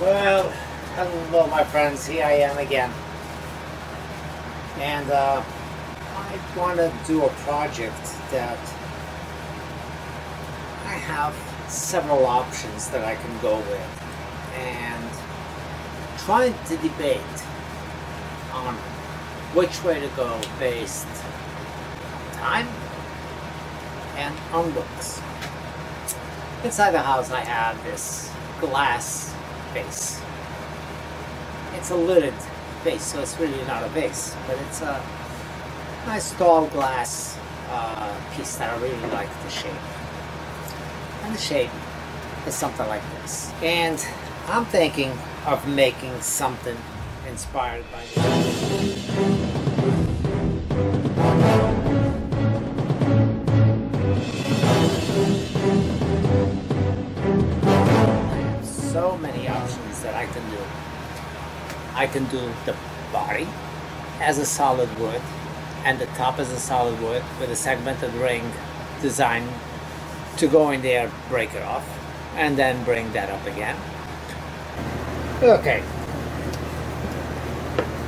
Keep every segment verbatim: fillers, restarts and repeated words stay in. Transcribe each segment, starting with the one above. Well, hello my friends, here I am again, and uh, I want to do a project that I have several options that I can go with, and trying to debate on which way to go based on time and on looks. Inside the house I have this glass vase. It's a lidded vase, so it's really not a vase, but it's a nice tall glass uh, piece that I really like the shape. And the shape is something like this. And I'm thinking of making something inspired by this. I can do. I can do the body as a solid wood and the top as a solid wood with a segmented ring design to go in there, break it off, and then bring that up again. Okay.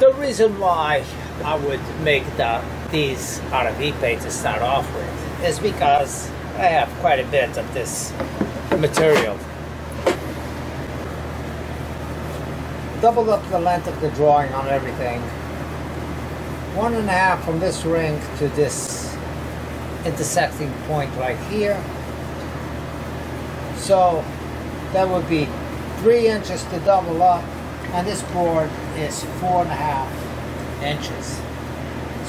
The reason why I would make the, these out of Ipe to start off with is because I have quite a bit of this material. Doubled up the length of the drawing on everything. One and a half from this ring to this intersecting point right here. So that would be three inches to double up, and this board is four and a half inches.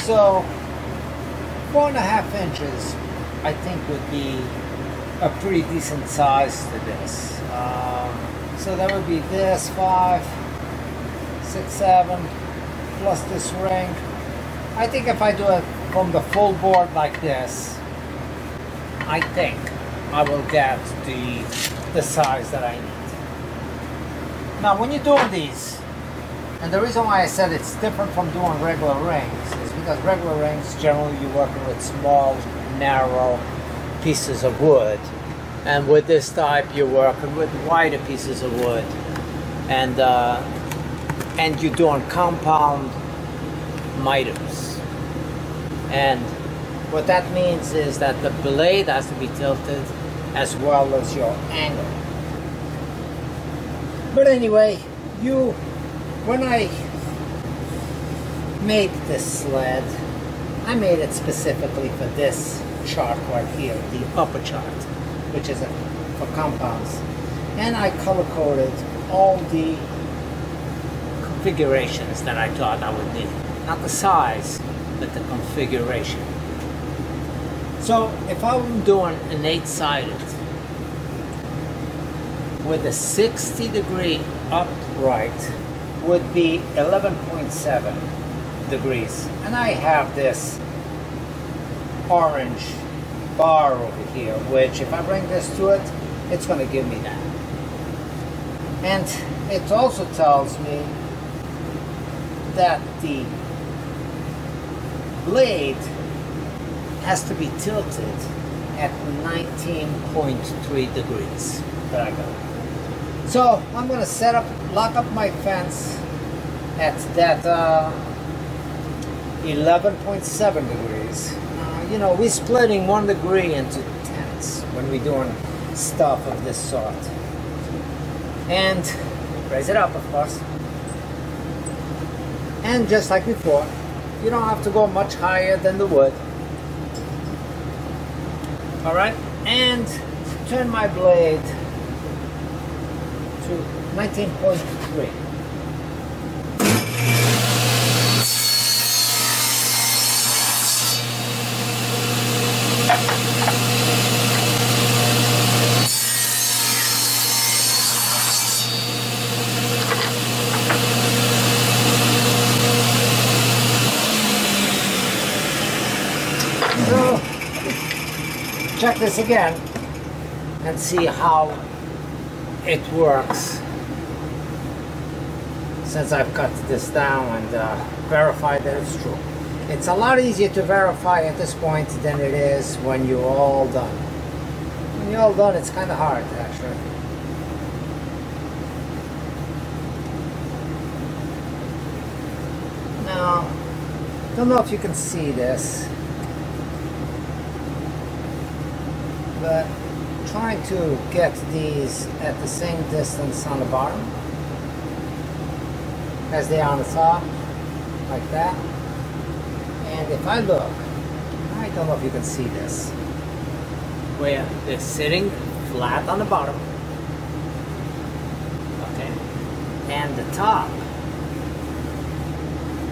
So four and a half inches, I think, would be a pretty decent size to this. Um, so that would be this five. Six, seven, plus this ring. I think if I do it from the full board like this, I think I will get the the size that I need. Now, when you're doing these, and the reason why I said it's different from doing regular rings is because regular rings, generally you're working with small, narrow pieces of wood, and with this type, you're working with wider pieces of wood, and. Uh, and you're doing compound miters. And what that means is that the blade has to be tilted as well as your angle. But anyway, you, when I made this sled, I made it specifically for this chart right here, the upper chart, which is for compounds. And I color-coded all the configurations that I thought I would need. Not the size, but the configuration. So if I'm doing an eight-sided with a sixty degree upright, would be eleven point seven degrees. And I have this orange bar over here, which if I bring this to it, it's going to give me that. And it also tells me that the blade has to be tilted at nineteen point three degrees. There I go. So I'm going to set up, lock up my fence at that eleven point seven degrees. Uh, you know, we're splitting one degree into tenths when we're doing stuff of this sort. And raise it up, of course. And just like before, you don't have to go much higher than the wood. All right, and turn my blade to nineteen point three. Check this again and see how it works since I've cut this down and uh, verified that it's true. It's a lot easier to verify at this point than it is when you're all done. When you're all done, it's kind of hard, actually. don't know if you can see this, but trying to get these at the same distance on the bottom as they are on the top, like that. And if I look, I don't know if you can see this, where they're sitting flat on the bottom, okay, and the top,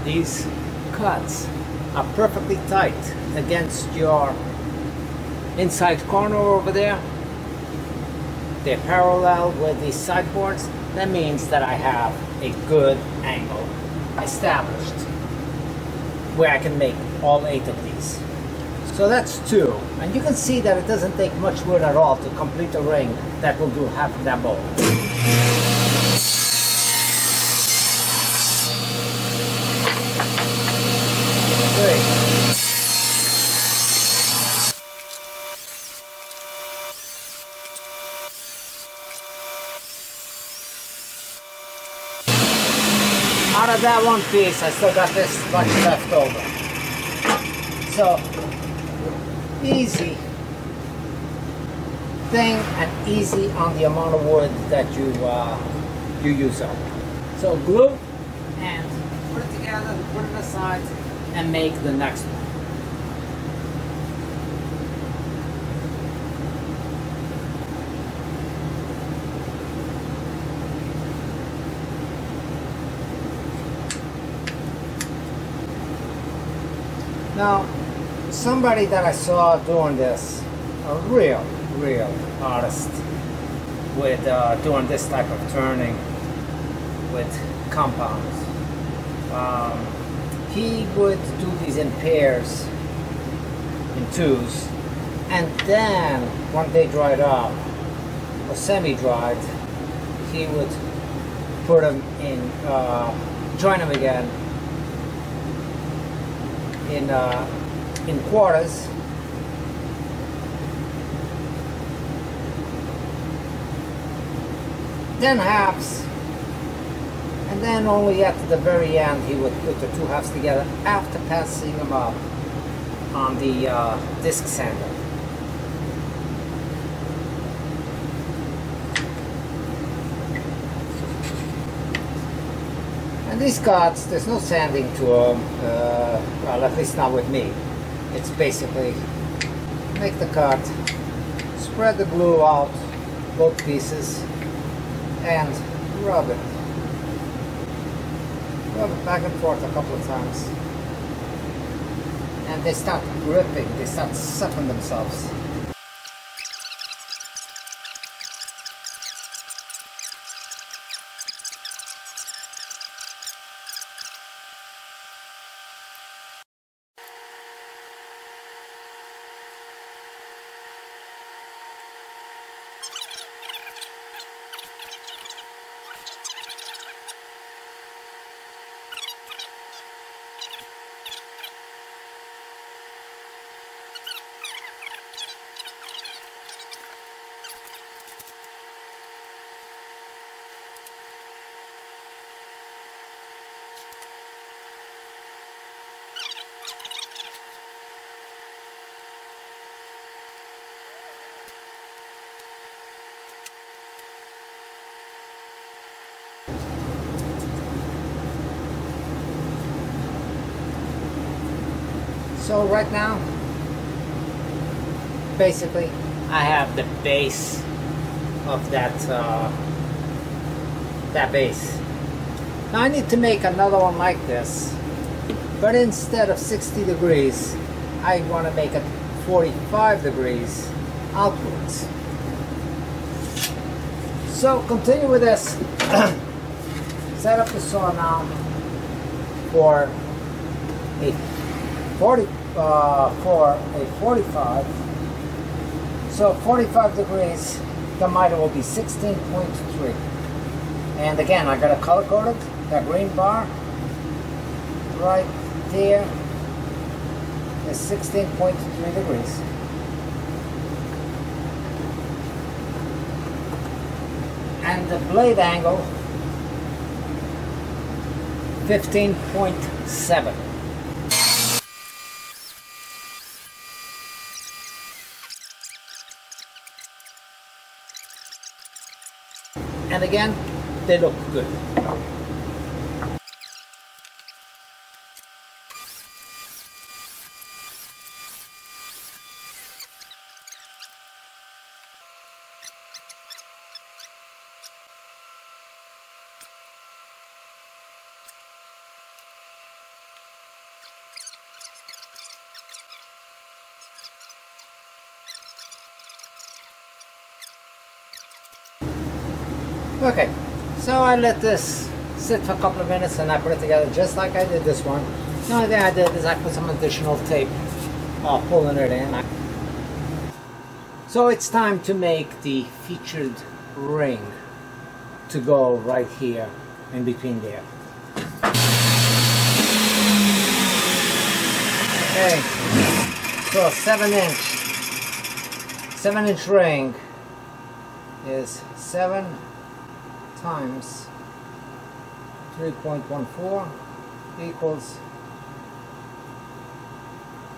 these cuts are perfectly tight against your inside corner over there. They're parallel with these sideboards. That means that I have a good angle established where I can make all eight of these. So that's two, and you can see that it doesn't take much wood at all to complete a ring that will do half of that bowl. Three. Out of that one piece, I still got this much left over. So, easy thing and easy on the amount of wood that you uh, you use up. So glue and put it together, put it aside, and make the next one. Now, somebody that I saw doing this, a real, real artist with uh, doing this type of turning with compounds, um, he would do these in pairs, in twos, and then when they dried up, or semi-dried, he would put them in, uh, join them again, in uh, in quarters, then halves, and then only at the very end he would put the two halves together after passing them up on the uh, disc sander. These cuts, there's no sanding to them, uh, well, at least not with me. It's basically make the cut, spread the glue out, both pieces, and rub it. Rub it back and forth a couple of times. And they start gripping, they start sucking themselves. So right now, basically, I have the base of that uh, that base. Now I need to make another one like this, but instead of sixty degrees, I want to make it forty-five degrees outwards. So continue with this. Set up the saw now for a forty. Uh, for a forty-five, so forty-five degrees, the miter will be sixteen point three. And again, I got to color code it, that green bar right there is sixteen point three degrees. And the blade angle, fifteen point seven. and again, they look good. Okay, so I let this sit for a couple of minutes and I put it together just like I did this one. The only thing I did is I put some additional tape uh, pulling it in. So it's time to make the featured ring to go right here in between there. Okay, so a seven inch, seven inch ring is seven times three point one four equals,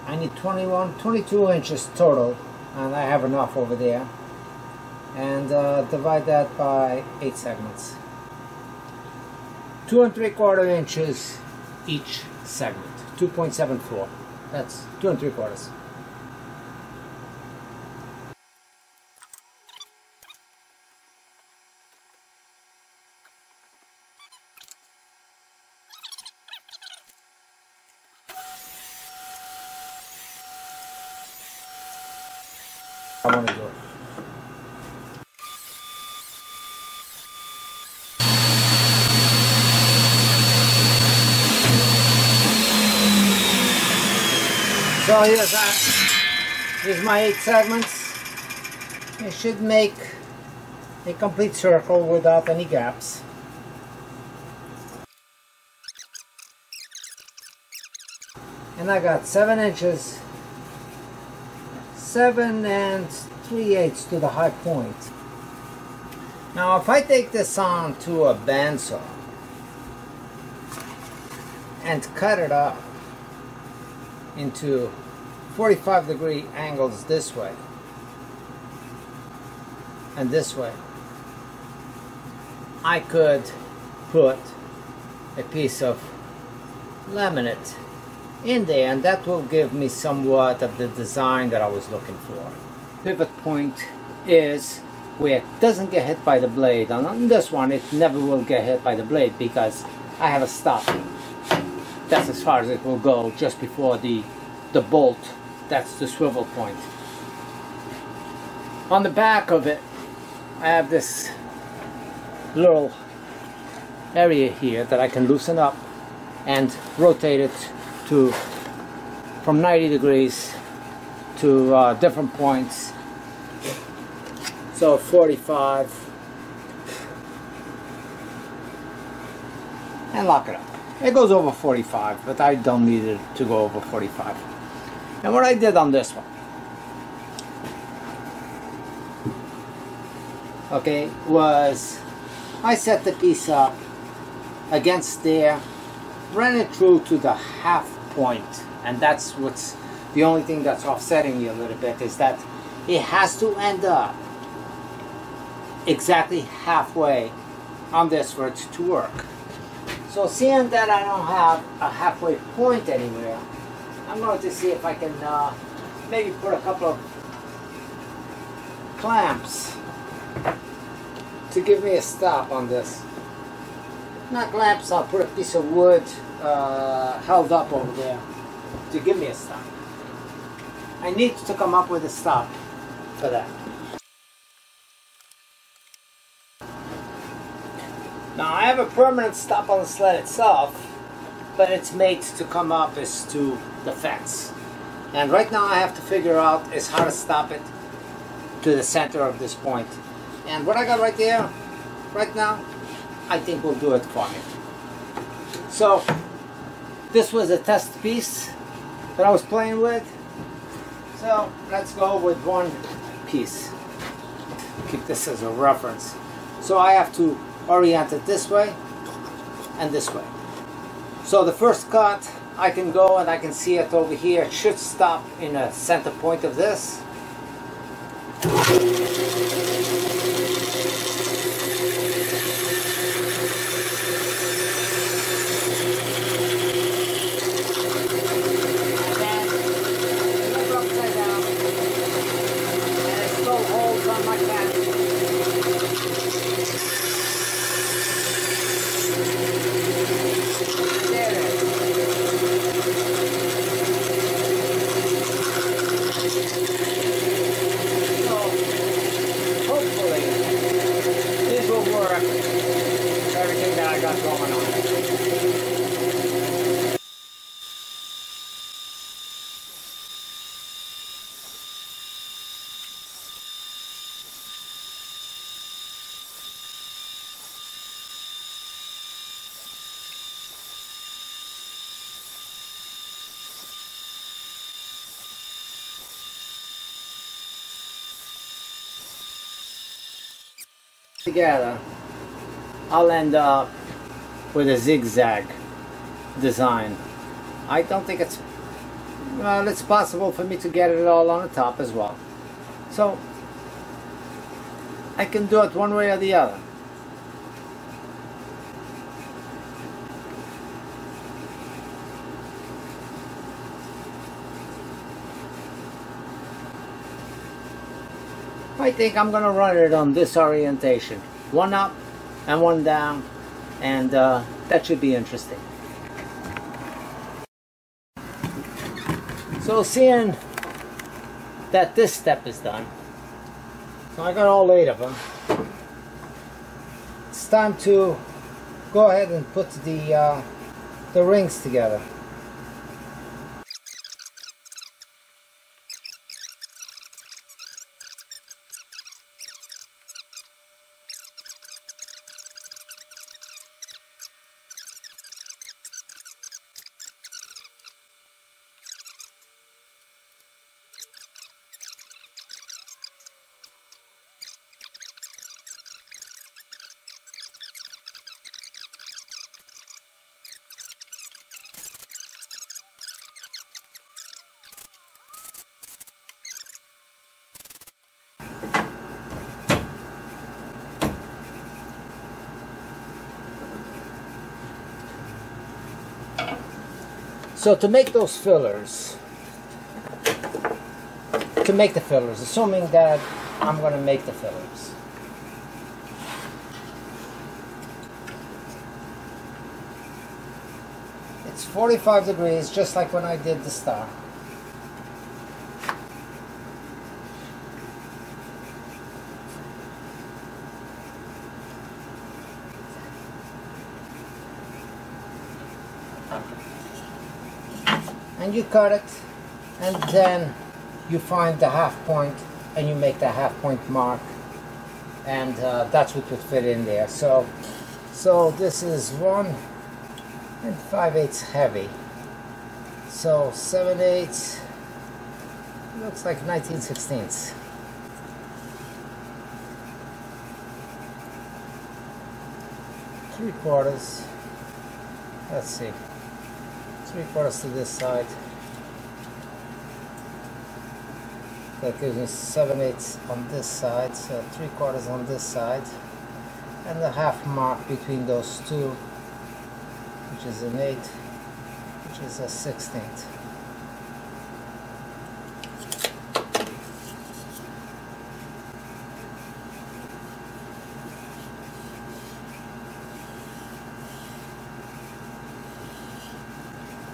I need twenty-one, twenty-two inches total, and I have enough over there, and uh, divide that by eight segments, two and three quarter inches each segment, two point seven four, that's two and three quarters. I want to do it. So here's that. Here's my eight segments. I should make a complete circle without any gaps. And I got seven inches. Seven and three eighths to the high point. Now, if I take this on to a bandsaw and cut it up into forty-five degree angles this way and this way, I could put a piece of laminate in there, and that will give me somewhat of the design that I was looking for. Pivot point is where it doesn't get hit by the blade, and on this one it never will get hit by the blade because I have a stop. That's as far as it will go just before the, the bolt. That's the swivel point. On the back of it I have this little area here that I can loosen up and rotate it to, from ninety degrees to uh, different points. So forty-five, and lock it up. It goes over forty-five, but I don't need it to go over forty-five. And what I did on this one, okay, was I set the piece up against there, ran it through to the half point, and that's what's the only thing that's offsetting me a little bit, is that it has to end up exactly halfway on this for it to work. So seeing that I don't have a halfway point anywhere, I'm going to see if I can uh, maybe put a couple of clamps to give me a stop on this. Not clamps, I'll put a piece of wood Uh, held up over there to give me a stop. I need to come up with a stop for that. Now I have a permanent stop on the sled itself, but its mate to come up is to the fence. And right now I have to figure out is how to stop it to the center of this point. And what I got right there, right now, I think will do it for me. So this was a test piece that I was playing with. So let's go with one piece. Keep this as a reference. So I have to orient it this way and this way. So the first cut, I can go and I can see it over here. It should stop in a center point of this. on everything that I got going on. Together, I'll end up with a zigzag design. I don't think it's well, it's possible for me to get it all on the top as well. So I can do it one way or the other. I think I'm gonna run it on this orientation, one up and one down, and uh, that should be interesting. So seeing that this step is done, so I got all eight of them, it's time to go ahead and put the uh, the rings together. So to make those fillers, to make the fillers, assuming that I'm going to make the fillers. It's forty-five degrees, just like when I did the star. And you cut it, and then you find the half point and you make the half point mark, and uh, that's what would fit in there. So so this is one and five eighths heavy, so seven eighths looks like nineteen sixteenths. Three quarters, let's see. Three quarters to this side. That gives me seven eighths on this side, so three quarters on this side, and the half mark between those two, which is an eight, which is a sixteenth.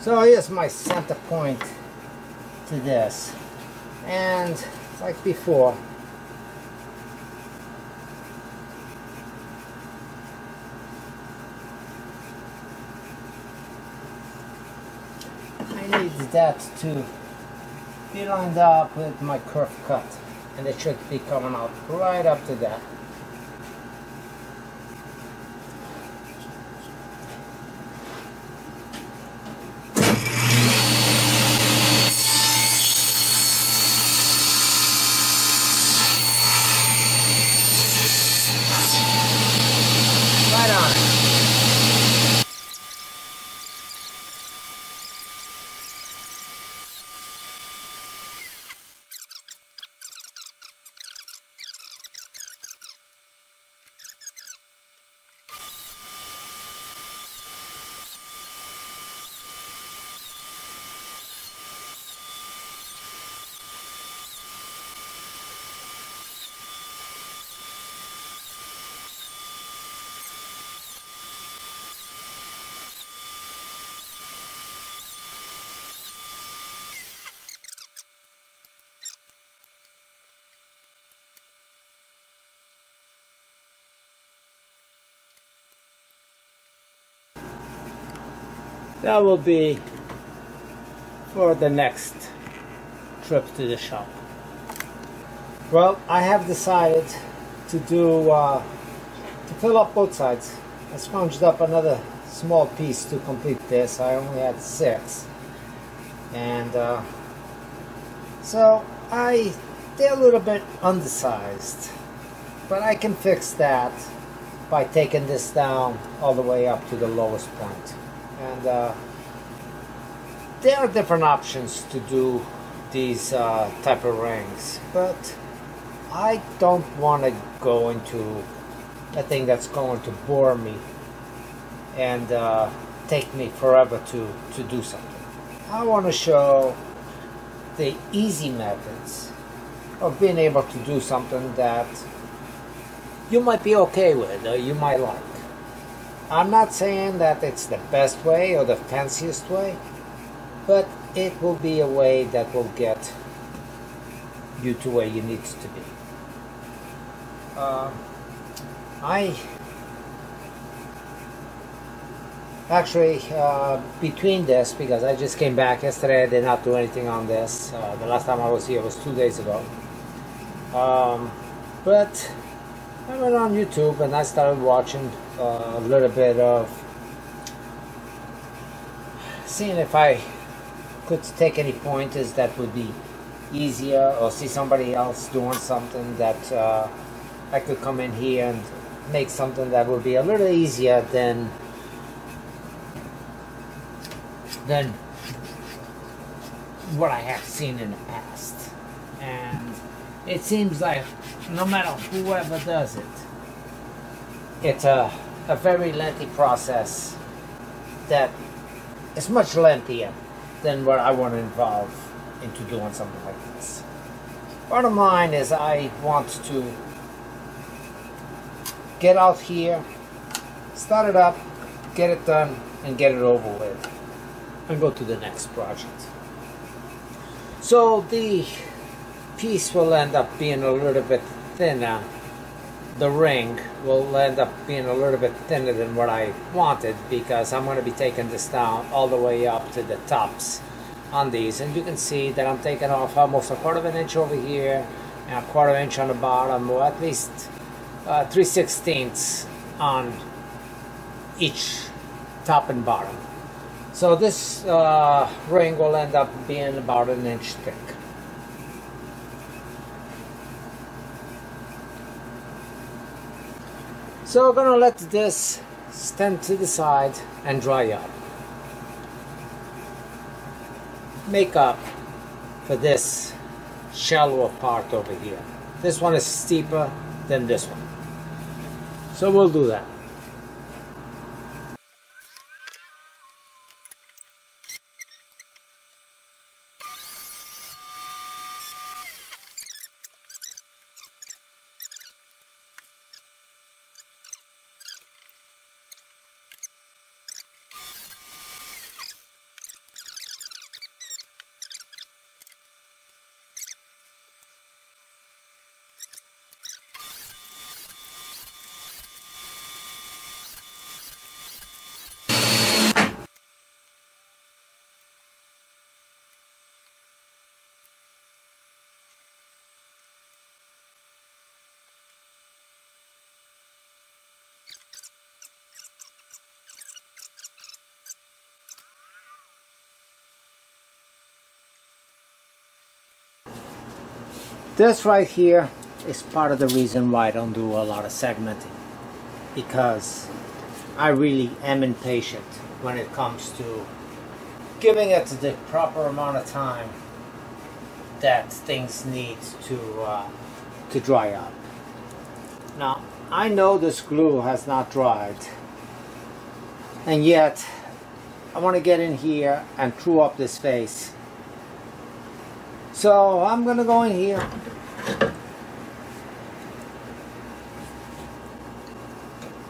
So here's my center point to this, and like before, I need that to be lined up with my curve cut, and it should be coming out right up to that. That will be for the next trip to the shop. Well, I have decided to do uh, to fill up both sides. I sponged up another small piece to complete this. I only had six, and uh, so I they're a little bit undersized, but I can fix that by taking this down all the way up to the lowest point. And uh, there are different options to do these uh, type of rings, but I don't want to go into a thing that's going to bore me and uh, take me forever to, to do something. I want to show the easy methods of being able to do something that you might be okay with or you might like. I'm not saying that it's the best way or the fanciest way, but it will be a way that will get you to where you need to be. Uh, I actually, uh, between this, because I just came back yesterday, I did not do anything on this. Uh, the last time I was here was two days ago. Um, but I went on YouTube and I started watching uh, a little bit of seeing if I could take any pointers that would be easier, or see somebody else doing something that uh, I could come in here and make something that would be a little easier than than what I have seen in the past. And it seems like no matter whoever does it, it's a, a very lengthy process that is much lengthier than what I want to involve into doing something like this. Bottom line is, I want to get out here, start it up, get it done, and get it over with, and go to the next project. So the piece will end up being a little bit thinner. The ring will end up being a little bit thinner than what I wanted, because I'm going to be taking this down all the way up to the tops on these, and you can see that I'm taking off almost a quarter of an inch over here and a quarter inch on the bottom, or at least uh, three sixteenths on each top and bottom. So this uh, ring will end up being about an inch thick. So we're going to let this stand to the side and dry up. Make up for this shallower part over here. This one is steeper than this one. So we'll do that. This right here is part of the reason why I don't do a lot of segmenting, because I really am impatient when it comes to giving it the proper amount of time that things need to uh, to dry up. Now, I know this glue has not dried, and yet I want to get in here and true up this face. So I'm going to go in here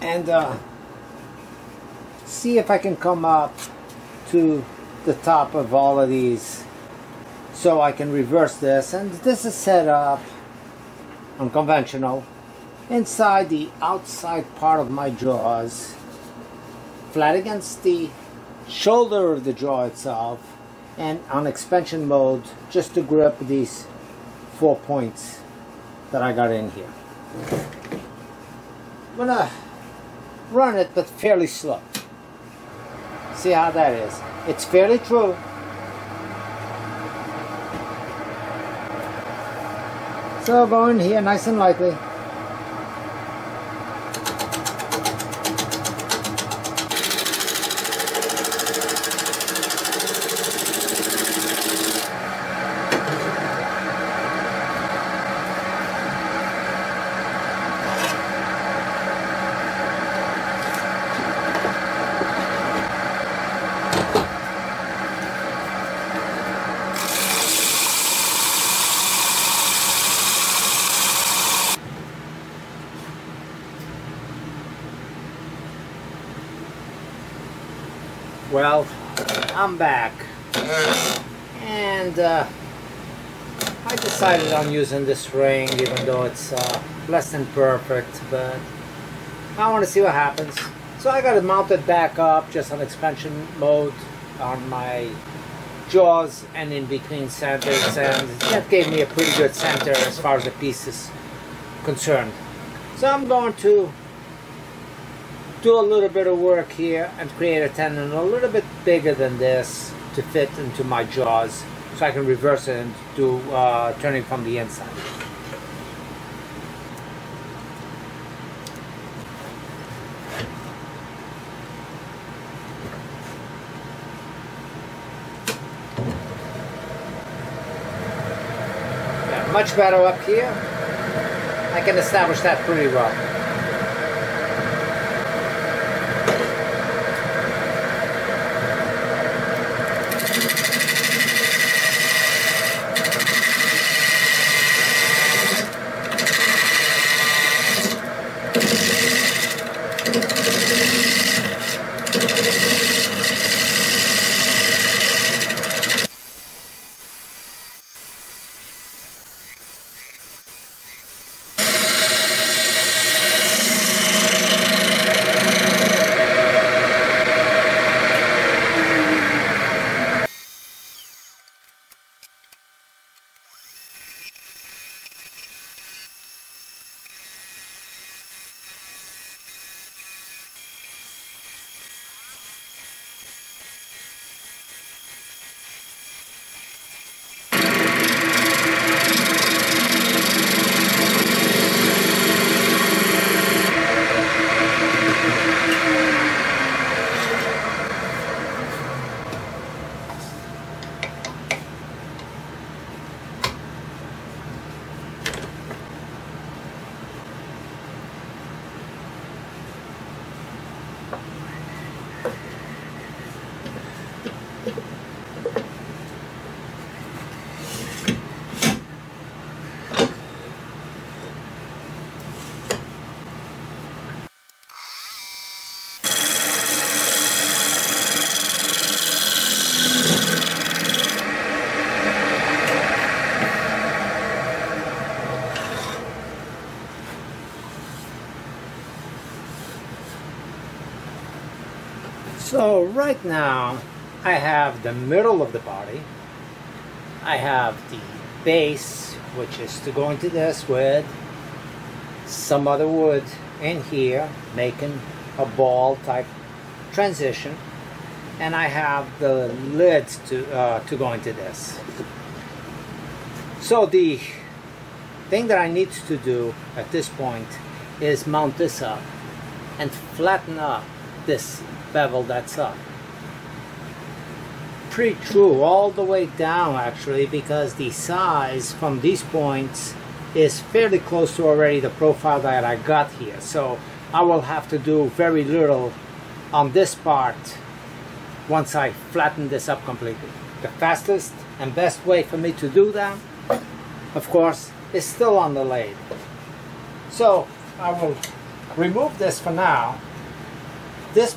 and uh, see if I can come up to the top of all of these, so I can reverse this. And this is set up unconventional inside the outside part of my jaws, flat against the shoulder of the jaw itself, and on expansion mode just to grip these four points that I got in here. I'm gonna run it, but fairly slow. See how that is. It's fairly true. So go in here nice and lightly. Well, I'm back, and uh, I decided on using this ring, even though it's uh, less than perfect, but I want to see what happens. So I got it mounted back up just on expansion mode on my jaws and in between centers, and that gave me a pretty good center as far as the piece is concerned. So I'm going to do a little bit of work here and create a tendon a little bit bigger than this to fit into my jaws, so I can reverse it and do uh, turning from the inside. Yeah, much better up here. I can establish that pretty well. So right now I have the middle of the body, I have the base, which is to go into this with some other wood in here, making a ball type transition, and I have the lid to, uh, to go into this. So the thing that I need to do at this point is mount this up and flatten up this bevel that's up. Pretty true all the way down, actually, because the size from these points is fairly close to already the profile that I got here, so I will have to do very little on this part once I flatten this up completely. The fastest and best way for me to do that, of course, is still on the lathe. So I will remove this for now. This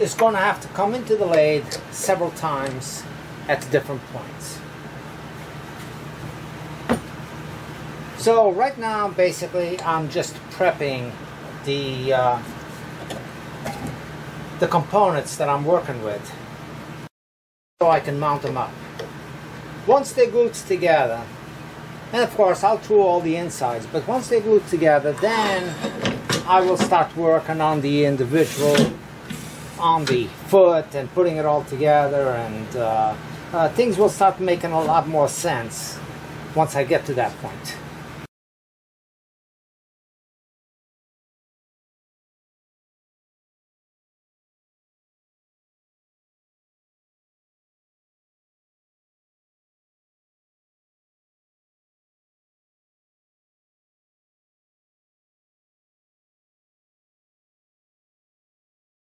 is going to have to come into the lathe several times at different points. So right now, basically, I'm just prepping the uh, the components that I'm working with, so I can mount them up. Once they're glued together, and of course I'll tool all the insides, but once they're glued together, then I will start working on the individual, on the foot, and putting it all together, and uh, uh, things will start making a lot more sense once I get to that point.